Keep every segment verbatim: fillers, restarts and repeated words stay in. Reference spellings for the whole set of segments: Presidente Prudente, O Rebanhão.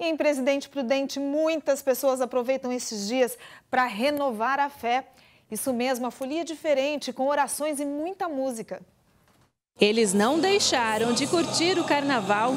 E em Presidente Prudente, muitas pessoas aproveitam esses dias para renovar a fé. Isso mesmo, a folia é diferente, com orações e muita música. Eles não deixaram de curtir o carnaval.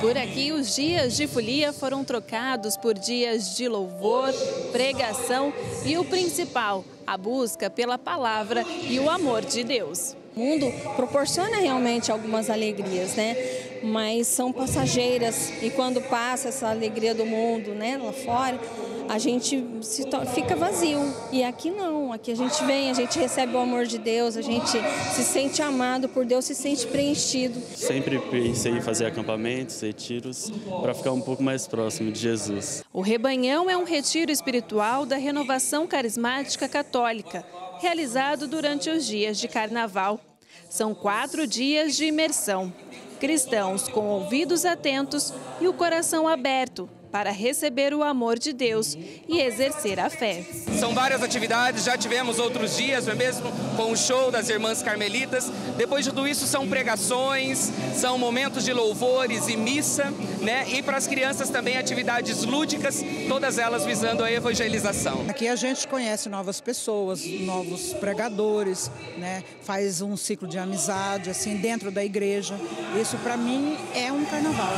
Por aqui, os dias de folia foram trocados por dias de louvor, pregação e o principal, a busca pela palavra e o amor de Deus. O mundo proporciona realmente algumas alegrias, né? Mas são passageiras e quando passa essa alegria do mundo, né, lá fora, a gente se fica vazio. E aqui não, aqui a gente vem, a gente recebe o amor de Deus, a gente se sente amado por Deus, se sente preenchido. Sempre pensei em fazer acampamentos, retiros, para ficar um pouco mais próximo de Jesus. O Rebanhão é um retiro espiritual da renovação carismática católica, realizado durante os dias de carnaval. São quatro dias de imersão. Cristãos com ouvidos atentos e o coração aberto para receber o amor de Deus e exercer a fé. São várias atividades, já tivemos outros dias, não é mesmo? Com o show das Irmãs Carmelitas. Depois de tudo isso são pregações, são momentos de louvores e missa, né? E para as crianças também atividades lúdicas, todas elas visando a evangelização. Aqui a gente conhece novas pessoas, novos pregadores, né? Faz um ciclo de amizade assim dentro da igreja. Isso para mim é um carnaval.